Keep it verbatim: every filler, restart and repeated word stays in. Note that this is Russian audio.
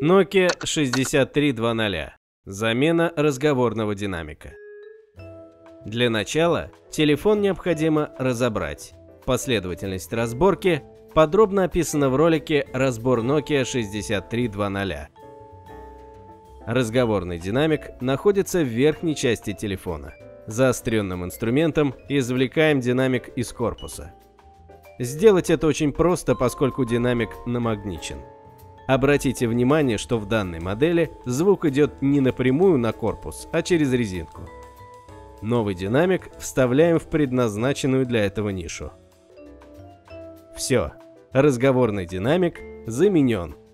Nokia шестьдесят три ноль. Замена разговорного динамика. Для начала телефон необходимо разобрать. Последовательность разборки подробно описана в ролике «Разбор Nokia шестьдесят три ноль». Разговорный динамик находится в верхней части телефона. Заостренным инструментом извлекаем динамик из корпуса. Сделать это очень просто, поскольку динамик намагничен. Обратите внимание, что в данной модели звук идет не напрямую на корпус, а через резинку. Новый динамик вставляем в предназначенную для этого нишу. Все, разговорный динамик заменен.